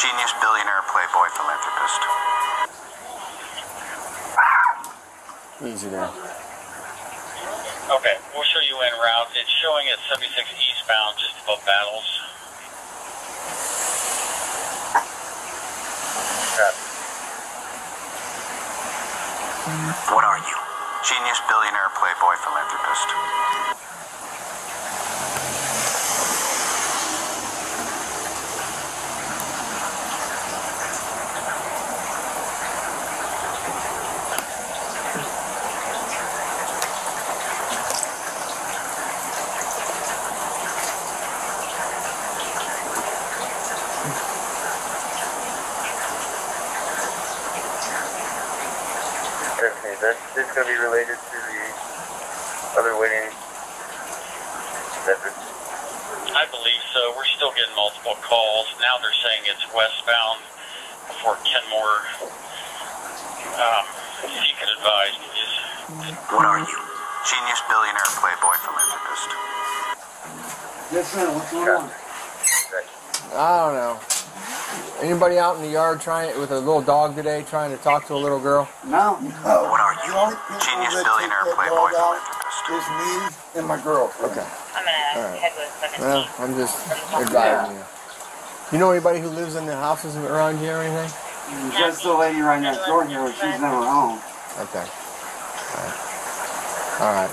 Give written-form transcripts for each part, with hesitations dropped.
Genius, billionaire, playboy, philanthropist. Easy there. Okay, we'll show you en route. It's showing at 76 eastbound, just above Battles. What are you? Genius, billionaire, playboy, philanthropist. This is going to be related to the other waiting efforts. I believe so. We're still getting multiple calls. Now they're saying it's westbound before Kenmore. If you could advise, please. What are you? Genius, billionaire, playboy, philanthropist. Yes, sir. What's going on? I don't know. Anybody out in the yard trying with a little dog today trying to talk to a little girl? No. What are you? Genius, billionaire, playboy, philanthropist. It's me and my girl. Okay. I'm gonna head with 17. Well, I'm just advising you. You know anybody who lives in the houses around here or anything? Just the lady right next door here, but she's never home. Okay. All right.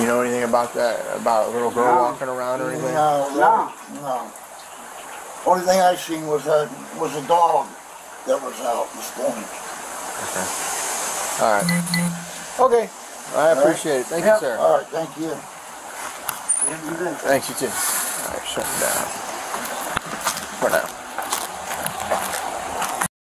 You know anything about that? About a little girl walking around or anything? No. Only thing I seen was a dog that was out this morning. Okay. All right. Okay. I appreciate it. Thank you, sir. All right. Thank you. Thank you too. All right. Shut down. For now.